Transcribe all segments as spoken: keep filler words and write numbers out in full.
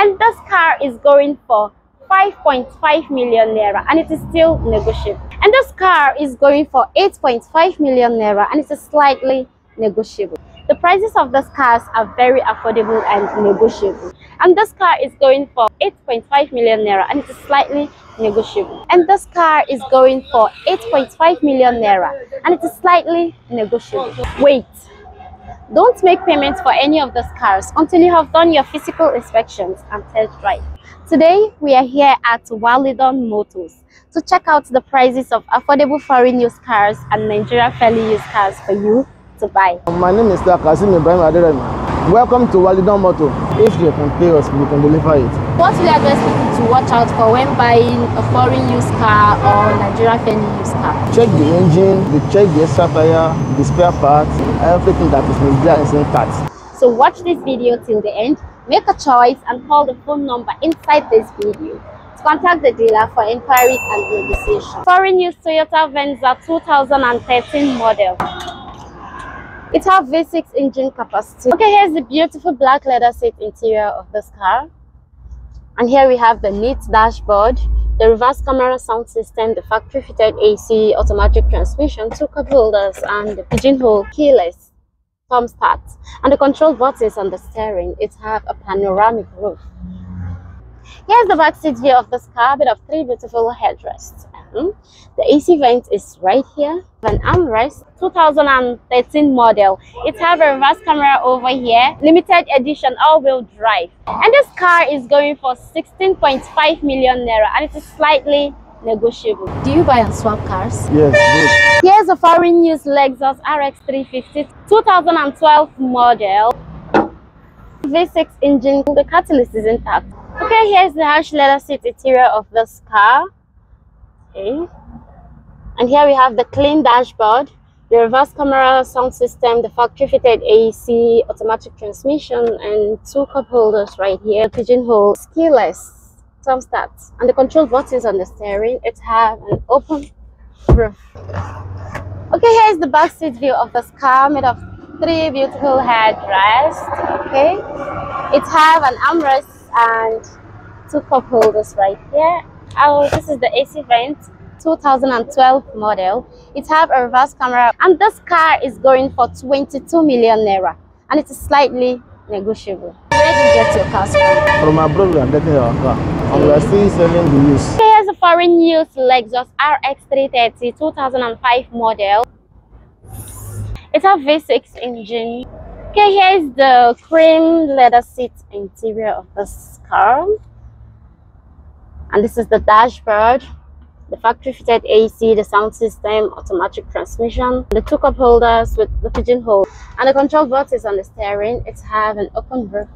and this car is going for five point five million naira, and it is still negotiable. And this car is going for eight point five million naira, and it is slightly negotiable. The prices of these cars are very affordable and negotiable. And this car is going for eight point five million naira, and it is slightly negotiable. And this car is going for eight point five million naira, and it is slightly negotiable. Wait, don't make payments for any of these cars until you have done your physical inspections and test drive. Today, we are here at Walidon Motors to check out the prices of affordable foreign used cars and Nigeria fairly used cars for you to buy. My name is Dakasi Ibrahim Adere. Welcome to Walidon Motors. If you can pay us, we can deliver it. What will advise people to watch out for when buying a foreign used car or Nigeria fairly used car? Check the engine, they check the extra tire, the spare parts, everything that is Nigeria is in parts. So watch this video till the end, make a choice and call the phone number inside this video to contact the dealer for inquiries and negotiation. Foreign used Toyota Venza two thousand thirteen model. It has V six engine capacity. Okay, here's the beautiful black leather seat interior of this car. And here we have the neat dashboard, the reverse camera sound system, the factory fitted A C, automatic transmission, two cup holders and the pigeonhole keyless. Thumb start, and the control buttons on the steering. It have a panoramic roof. Here's the back seat view of this car with three beautiful headrests. Um, the A C vent is right here. An armrest, two thousand thirteen model. It have a reverse camera over here. Limited edition, all-wheel drive. And this car is going for sixteen point five million naira, and it is slightly negotiable. Do you buy and swap cars? Yes, yes. Here's a foreign used Lexus R X three fifty two thousand twelve model. V six engine, the catalyst is intact. Okay, here's the harsh leather seat interior of this car. Okay. And here we have the clean dashboard, the reverse camera sound system, the factory fitted A C, automatic transmission, and two cup holders right here. Pigeonhole, keyless. Thumb start, and the control buttons on the steering. It has an open roof. Okay, here's the back seat view of this car made of three beautiful headrests. Okay, it has an armrest and two cup holders right here. Oh, this is the A C vent, two thousand twelve model. It has a reverse camera, and this car is going for twenty-two million naira, and it is slightly negotiable. Where did you get your cars from? From my brother, I'm getting our car. And we are still selling the use. Here's a foreign used Lexus R X three thirty two thousand five model. It's a V six engine. Okay, here's the cream leather seat interior of this car. And this is the dashboard, the factory fitted A C, the sound system, automatic transmission, the two cup holders with the pigeonhole, and the control boxes on the steering. It has an open roof.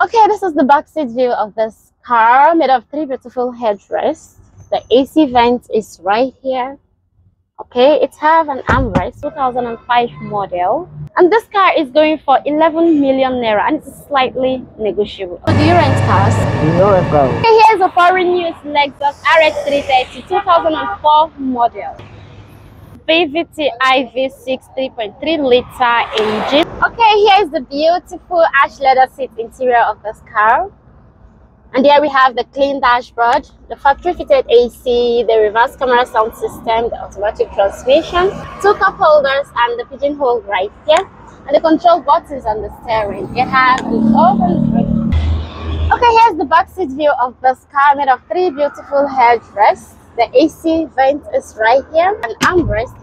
Okay, this is the back seat view of this car made of three beautiful headrests. The A C vent is right here. Okay, it has an armrest, two thousand five model, and this car is going for eleven million naira, and it's slightly negotiable. So do you rent cars? No, I don't. Okay, here's a foreign used Lexus R X three thirty two thousand four model, V V T i V six three point three liter engine. Okay, here is the beautiful ash leather seat interior of this car. And there we have the clean dashboard, the factory fitted A C, the reverse camera sound system, the automatic transmission, two cup holders and the pigeonhole right here, and the control buttons on the steering. It has an open roof. Okay, here's the back seat view of this car made of three beautiful headrests. The A C vent is right here, an armrest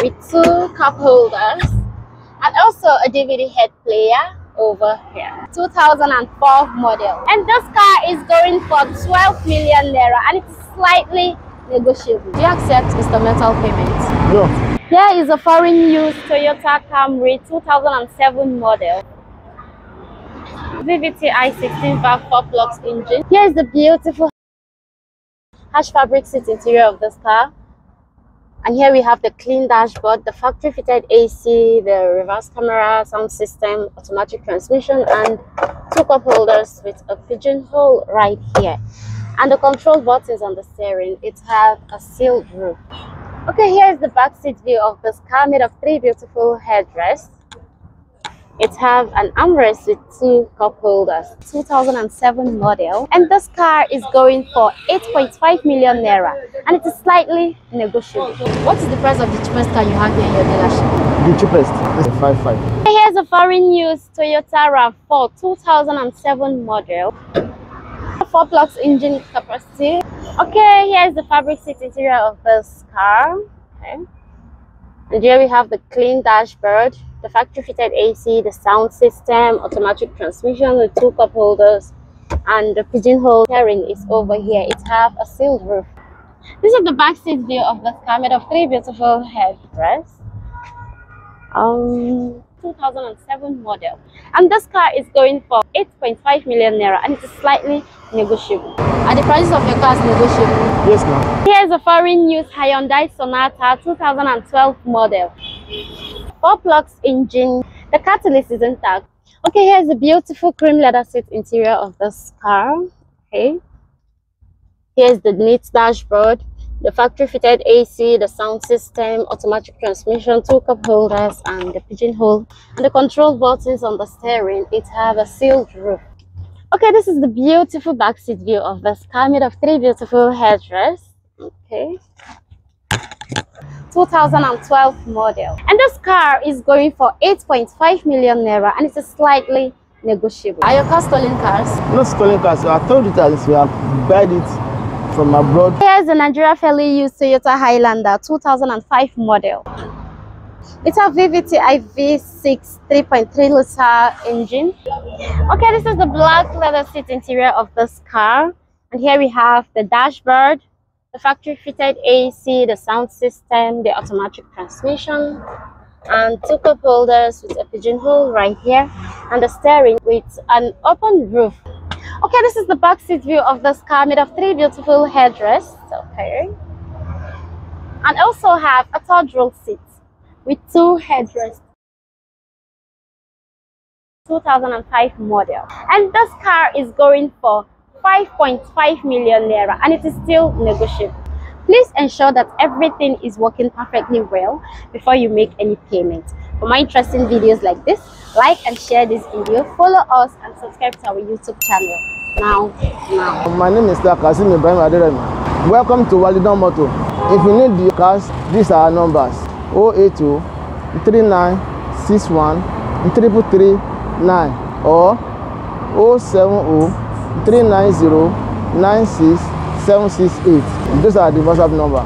with two cup holders, and also a D V D head player over here. Two thousand four model, and this car is going for twelve million naira, and it's slightly negotiable. Do you accept instrumental payments? No. Here is a foreign used Toyota Camry two thousand seven model, V V T i sixteen valve four flux engine. Here is the beautiful ash fabric seat interior of this car. And here we have the clean dashboard, the factory fitted A C, the reverse camera sound system, automatic transmission, and two cup holders with a pigeonhole right here, and the control buttons on the steering. It has a sealed roof. Okay, here is the back seat view of this car made of three beautiful headrests. It has an armrest with two cup holders. two thousand seven model, and this car is going for eight point five million naira, and it is slightly negotiable. What is the price of the cheapest car you have here in your dealership? The cheapest is five five. Here's a foreign used Toyota RAV four two thousand seven model. Four plugs engine capacity. Okay, here is the fabric seat interior of this car. Okay. And here we have the clean dashboard, the factory fitted A C, the sound system, automatic transmission with two cup holders, and the pigeonhole steering is over here. It has a sealed roof. This is the back seat view of this car, made of three beautiful headrests. Um, two thousand seven model, and this car is going for eight point five million naira, and it is slightly negotiable. Are the prices of your cars negotiable? Yes, ma'am. Here is a foreign used Hyundai Sonata two thousand twelve model. Four plugs engine, the catalyst is intact. Okay, here is a beautiful cream leather seat interior of this car. Okay, here is the neat dashboard, the factory fitted A C, the sound system, automatic transmission, two cup holders, and the pigeonhole, and the control buttons on the steering. It has a sealed roof. Okay, this is the beautiful back seat view of this car, made of three beautiful headrests. Okay, two thousand twelve model, and this car is going for eight point five million naira, and it's slightly negotiable. Are your cars stolen cars? No stolen cars. I told you that we have bought it from abroad. Here's the Nigeria fairly used Toyota Highlander two thousand five model. It's a V V T I V six three point three liter engine. Okay, this is the black leather seat interior of this car, and here we have the dashboard, the factory fitted A C, the sound system, the automatic transmission, and two cup holders with a pigeonhole right here, and the steering with an open roof. Okay, this is the back seat view of this car, made of three beautiful headrests. Okay, and also have a third row seat with two headrests. two thousand five model, and this car is going for five point five million naira, and it is still negotiable. Please ensure that everything is working perfectly well before you make any payment. For more interesting videos like this, like and share this video, follow us, and subscribe to our YouTube channel. Now, now. My name is Dakasin Ibrahim Adere. Welcome to Walidon Motors. If you need the cars, these are our numbers: zero eight two, three nine six one, three three nine or zero seven zero, three nine zero, nine six seven six eight. These are the WhatsApp number.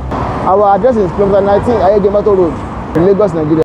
Our address is Kilometer nineteen, Ayegemato Road, Lagos, Nigeria.